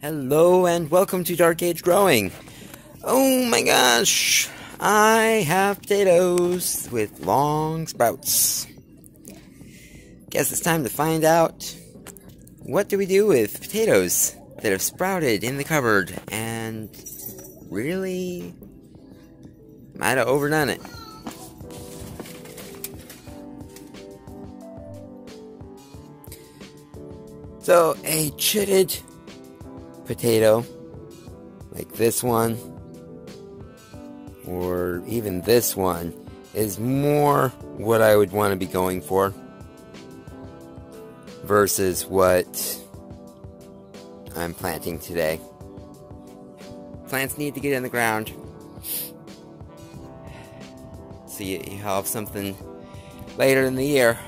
Hello and welcome to Dark Age Growing. Oh my gosh, I have potatoes with long sprouts. Guess it's time to find out what do we do with potatoes that have sprouted in the cupboard and really might have overdone it. So a chitted potato like this one or even this one is more what I would want to be going for versus what I'm planting today. Plants need to get in the ground so you have something later in the year.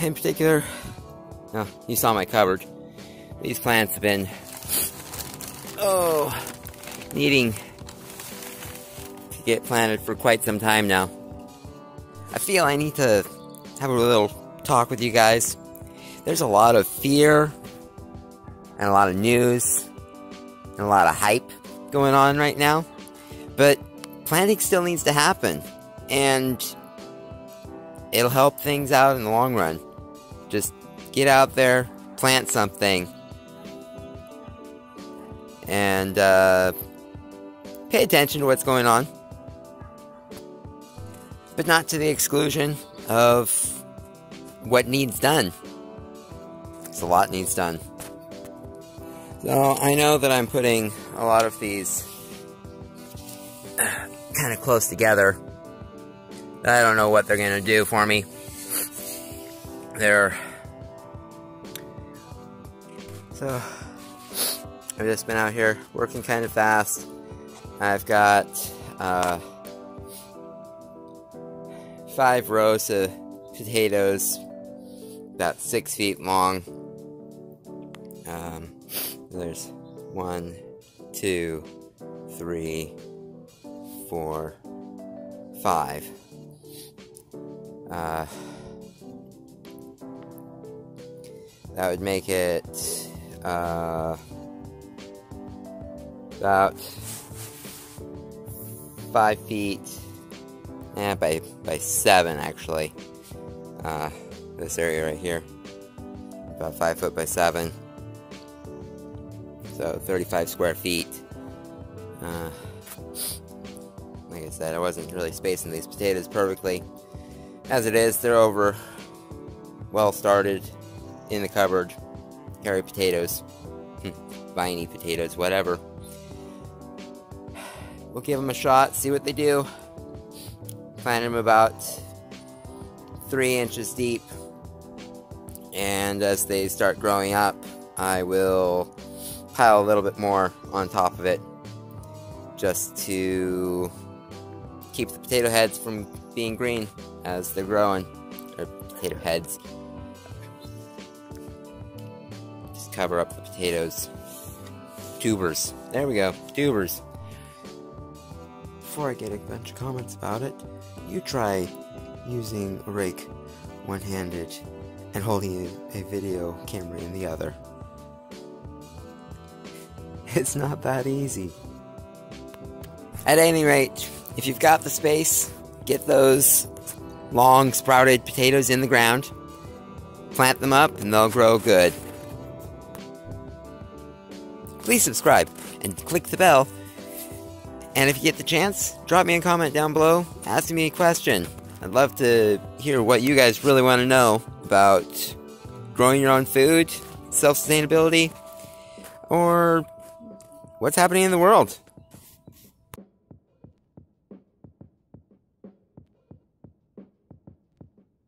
In particular, oh, you saw my cupboard. These plants have been, needing to get planted for quite some time now. I feel I need to have a little talk with you guys. There's a lot of fear, and a lot of news, and a lot of hype going on right now. But planting still needs to happen, and it'll help things out in the long run. Just get out there, plant something. And pay attention to what's going on, but not to the exclusion of what needs done. Because a lot needs done. So I know that I'm putting a lot of these kind of close together. I don't know what they're going to do for me. So I've just been out here working kind of fast. I've got 5 rows of potatoes, about 6 feet long. There's 1, 2, 3, 4, 5. That would make it about 5 feet by 7 actually. This area right here, about 5 foot by 7, so 35 square feet. Like I said, I wasn't really spacing these potatoes perfectly. As it is, they're over, well started in the cupboard. Carry potatoes, viney potatoes, whatever. We'll give them a shot, see what they do. Plant them about 3 inches deep, and as they start growing up, I will pile a little bit more on top of it just to keep the potato heads from being green as they're growing, or potato heads. Cover up the potatoes. Tubers. There we go. Tubers. Before I get a bunch of comments about it, you try using a rake one-handed and holding a video camera in the other. It's not that easy. At any rate, if you've got the space, get those long sprouted potatoes in the ground. Plant them up and they'll grow good. Please subscribe and click the bell, and if you get the chance, drop me a comment down below asking me a question. I'd love to hear what you guys really want to know about growing your own food, self-sustainability, or what's happening in the world.